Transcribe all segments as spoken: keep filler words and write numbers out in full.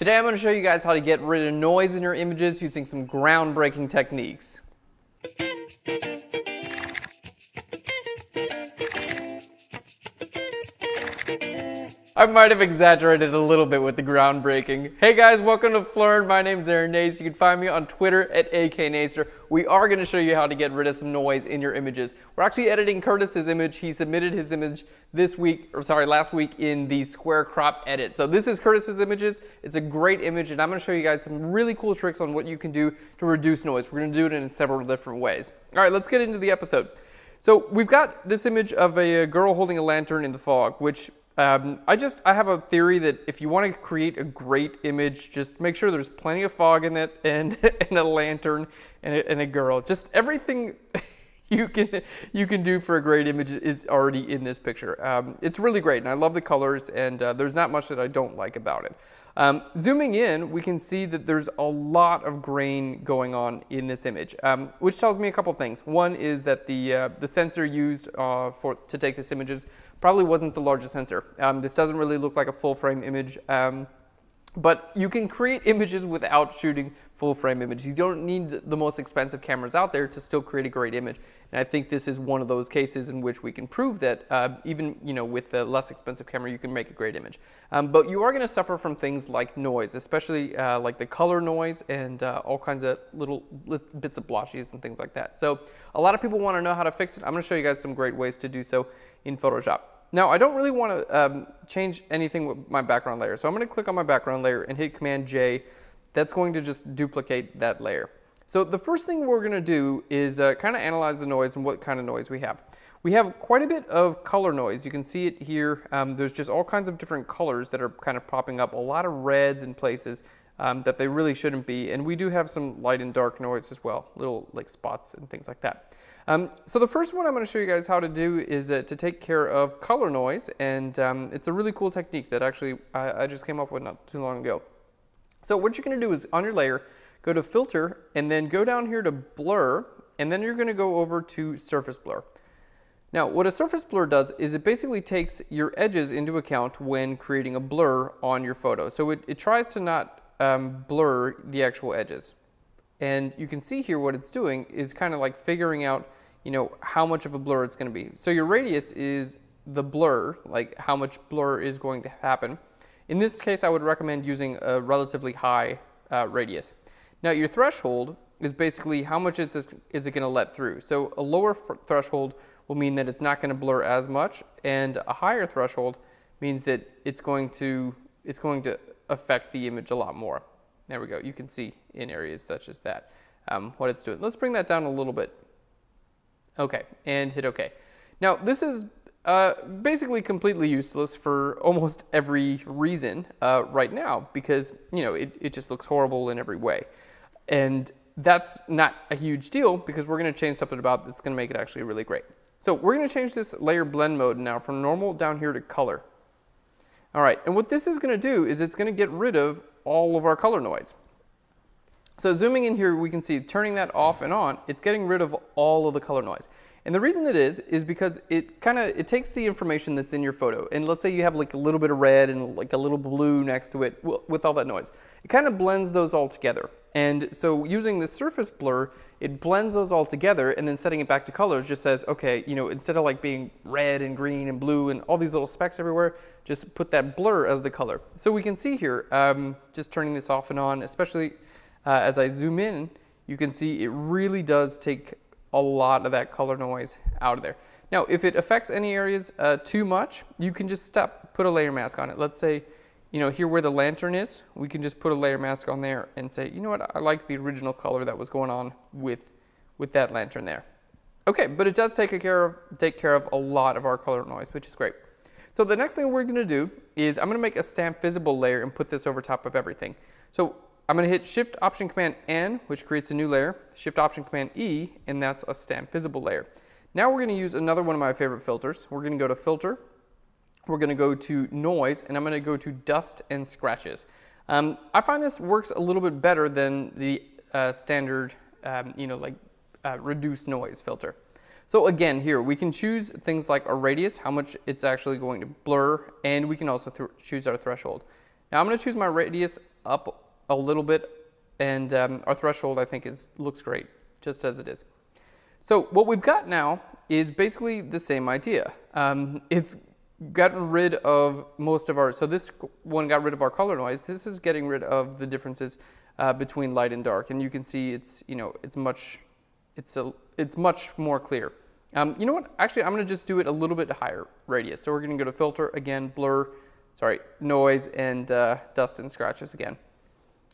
Today I'm going to show you guys how to get rid of noise in your images using some groundbreaking techniques. I might have exaggerated a little bit with the groundbreaking. Hey guys, welcome to PHLEARN. My name's Aaron Nace. You can find me on Twitter at A K Nacer. We are going to show you how to get rid of some noise in your images. We're actually editing Curtis's image. He submitted his image this week, or sorry, last week in the square crop edit. So this is Curtis's images. It's a great image, and I'm going to show you guys some really cool tricks on what you can do to reduce noise. We're going to do it in several different ways. All right, let's get into the episode. So we've got this image of a girl holding a lantern in the fog, which Um, I just, I have a theory that if you want to create a great image, just make sure there's plenty of fog in it and, and a lantern and a, and a girl. Just everything you can, you can do for a great image is already in this picture. Um, it's really great, and I love the colors, and uh, there's not much that I don't like about it. Um, zooming in, we can see that there's a lot of grain going on in this image, um, which tells me a couple things. One is that the, uh, the sensor used uh, for, to take this image is probably wasn't the largest sensor. Um, this doesn't really look like a full frame image, um, but you can create images without shooting full frame images. You don't need the most expensive cameras out there to still create a great image. And I think this is one of those cases in which we can prove that uh, even you know with a less expensive camera, you can make a great image. Um, but you are gonna suffer from things like noise, especially uh, like the color noise and uh, all kinds of little bits of blotches and things like that. So a lot of people wanna know how to fix it. I'm gonna show you guys some great ways to do so in Photoshop. Now, I don't really want to um, change anything with my background layer. So I'm going to click on my background layer and hit Command J. That's going to just duplicate that layer. So the first thing we're going to do is uh, kind of analyze the noise and what kind of noise we have. We have quite a bit of color noise. You can see it here. Um, there's just all kinds of different colors that are kind of popping up. A lot of reds in places um, that they really shouldn't be. And we do have some light and dark noise as well, little like spots and things like that. Um, so the first one I'm going to show you guys how to do is uh, to take care of color noise, and um, it's a really cool technique that actually I, I just came up with not too long ago. So what you're going to do is on your layer, go to Filter, and then go down here to Blur, and then you're going to go over to Surface Blur. Now what a surface blur does is it basically takes your edges into account when creating a blur on your photo. So it, it tries to not um, blur the actual edges. And you can see here what it's doing is kind of like figuring out, you know, how much of a blur it's going to be. So your radius is the blur, like how much blur is going to happen. In this case, I would recommend using a relatively high uh, radius. Now your threshold is basically how much is, this, is it going to let through. So a lower threshold will mean that it's not going to blur as much, and a higher threshold means that it's going to, it's going to affect the image a lot more. There we go. You can see in areas such as that um, what it's doing. Let's bring that down a little bit. Okay, and hit OK. Now this is uh, basically completely useless for almost every reason uh, right now, because you know it, it just looks horrible in every way. And that's not a huge deal because we're going to change something about that's going to make it actually really great. So we're going to change this layer blend mode now from normal down here to color. All right, and what this is going to do is it's going to get rid of all of our color noise. So zooming in here, we can see turning that off and on, it's getting rid of all of the color noise. And the reason it is is because it kind of it takes the information that's in your photo, and let's say you have like a little bit of red and like a little blue next to it with all that noise. It kind of blends those all together. And so using the surface blur, it blends those all together, and then setting it back to colors just says, okay, you know, instead of like being red and green and blue and all these little specks everywhere, just put that blur as the color. So we can see here, um, just turning this off and on, especially uh, as I zoom in, you can see it really does take a lot of that color noise out of there. Now, if it affects any areas uh, too much, you can just stop, put a layer mask on it. Let's say, you know, here where the lantern is, we can just put a layer mask on there and say, you know what, I like the original color that was going on with, with that lantern there. Okay, but it does take care of, take care of a lot of our color noise, which is great. So the next thing we're gonna do is I'm gonna make a stamp visible layer and put this over top of everything. So I'm gonna hit Shift Option Command N, which creates a new layer, Shift Option Command E, and that's a stamp visible layer. Now we're gonna use another one of my favorite filters. We're gonna go to Filter, we're going to go to Noise, and I'm going to go to Dust and Scratches. Um, I find this works a little bit better than the uh, standard, um, you know, like uh, Reduce Noise filter. So again, here we can choose things like a radius, how much it's actually going to blur, and we can also th choose our threshold. Now I'm going to choose my radius up a little bit, and um, our threshold, I think, is looks great just as it is. So what we've got now is basically the same idea. Um, it's gotten rid of most of our, so this one got rid of our color noise. This is getting rid of the differences uh, between light and dark, and you can see it's, you know, it's much, it's a, it's much more clear. Um, you know what? Actually, I'm going to just do it a little bit higher radius. So we're going to go to filter again, blur, sorry, noise, and uh, dust and scratches again.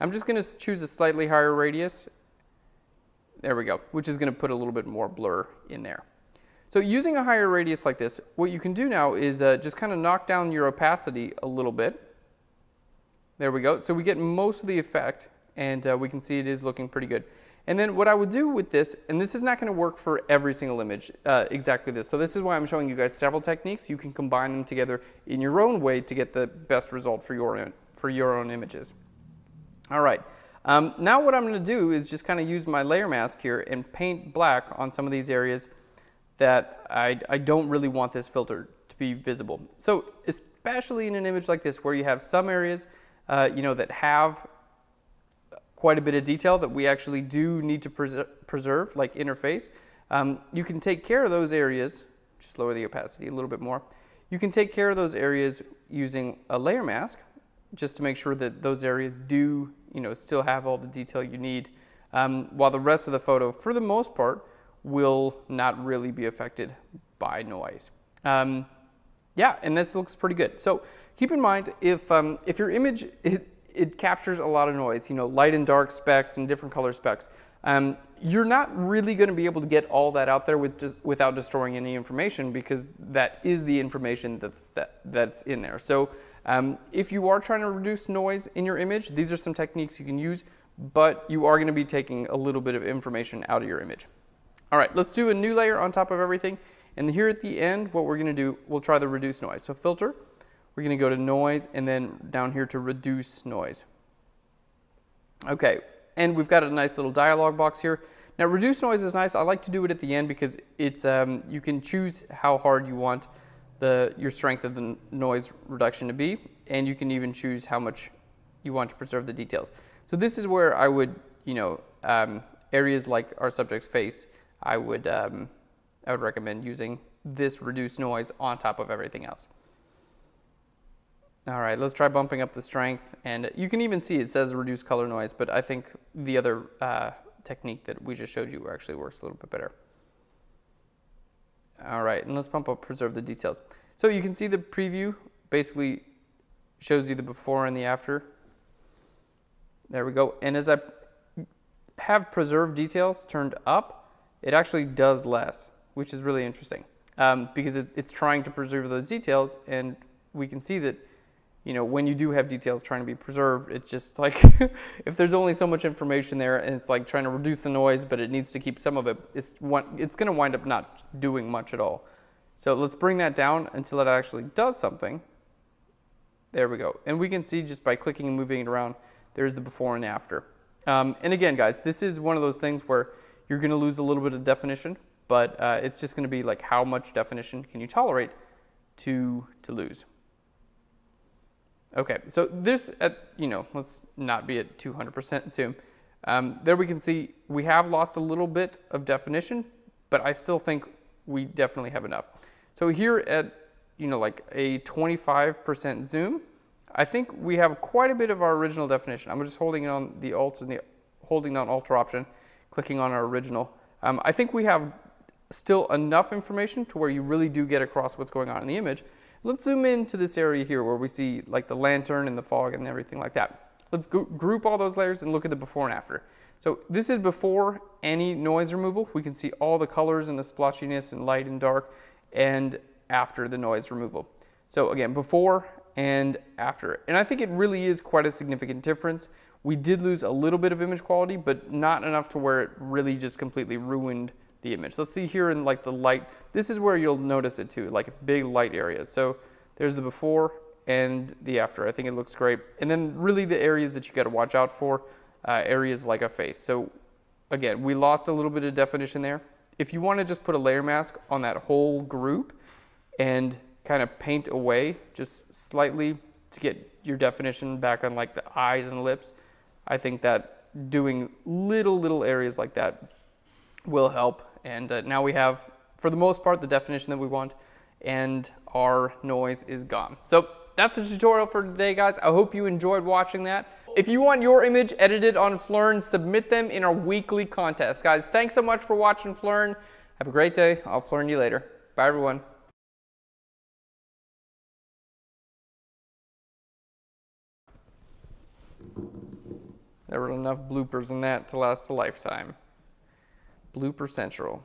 I'm just going to choose a slightly higher radius. There we go, which is going to put a little bit more blur in there. So using a higher radius like this, what you can do now is uh, just kind of knock down your opacity a little bit. There we go. So we get most of the effect, and uh, we can see it is looking pretty good. And then what I would do with this, and this is not going to work for every single image uh, exactly this. So this is why I'm showing you guys several techniques. You can combine them together in your own way to get the best result for your own, for your own images. All right. Um, now what I'm going to do is just kind of use my layer mask here and paint black on some of these areas that I, I don't really want this filter to be visible. So especially in an image like this where you have some areas uh, you know, that have quite a bit of detail that we actually do need to preser preserve, like interface, um, you can take care of those areas, just lower the opacity a little bit more, you can take care of those areas using a layer mask just to make sure that those areas do, you know, still have all the detail you need, um, while the rest of the photo, for the most part, will not really be affected by noise. Um, yeah, and this looks pretty good. So keep in mind, if um, if your image, it, it captures a lot of noise, you know, light and dark specs and different color specs, um, you're not really going to be able to get all that out there with just, without destroying any information, because that is the information that's, that, that's in there. So um, if you are trying to reduce noise in your image, these are some techniques you can use, but you are going to be taking a little bit of information out of your image. All right, let's do a new layer on top of everything. And here at the end, what we're going to do, we'll try the reduce noise. So filter, we're going to go to noise, and then down here to reduce noise. Okay, and we've got a nice little dialog box here. Now reduce noise is nice. I like to do it at the end because it's um, you can choose how hard you want the your strength of the noise reduction to be, and you can even choose how much you want to preserve the details. So this is where I would, you know, um, areas like our subject's face, I would, um, I would recommend using this reduce noise on top of everything else. All right, let's try bumping up the strength. And you can even see it says reduce color noise, but I think the other uh, technique that we just showed you actually works a little bit better. All right, and let's bump up preserve the details. So you can see the preview basically shows you the before and the after. There we go. And as I have preserve details turned up, it actually does less, which is really interesting, um, because it, it's trying to preserve those details, and we can see that, you know, when you do have details trying to be preserved, it's just like if there's only so much information there, and it's like trying to reduce the noise, but it needs to keep some of it. It's one, it's going to wind up not doing much at all. So let's bring that down until it actually does something. There we go, and we can see just by clicking and moving it around, there's the before and after. Um, and again, guys, this is one of those things where you're going to lose a little bit of definition, but uh, it's just going to be like how much definition can you tolerate to to lose. Okay, so this, at, you know, let's not be at two hundred percent zoom. Um, there we can see we have lost a little bit of definition, but I still think we definitely have enough. So here at, you know, like a twenty-five percent zoom, I think we have quite a bit of our original definition. I'm just holding on the alt and the holding down alter option, clicking on our original. Um, I think we have still enough information to where you really do get across what's going on in the image. Let's zoom into this area here where we see like the lantern and the fog and everything like that. Let's group all those layers and look at the before and after. So this is before any noise removal. We can see all the colors and the splotchiness and light and dark, and after the noise removal. So again, before and after. And I think it really is quite a significant difference. We did lose a little bit of image quality, but not enough to where it really just completely ruined the image. Let's see here in like the light. This is where you'll notice it too, like big light areas. So there's the before and the after. I think it looks great. And then really the areas that you got to watch out for, uh, areas like a face. So again, we lost a little bit of definition there. If you want to just put a layer mask on that whole group and kind of paint away just slightly to get your definition back on like the eyes and lips, I think that doing little, little areas like that will help. And uh, now we have, for the most part, the definition that we want, and our noise is gone. So that's the tutorial for today, guys. I hope you enjoyed watching that. If you want your image edited on Flearn, submit them in our weekly contest. Guys, thanks so much for watching Flearn. Have a great day. I'll Flearn you later. Bye, everyone. There were enough bloopers in that to last a lifetime. Blooper Central.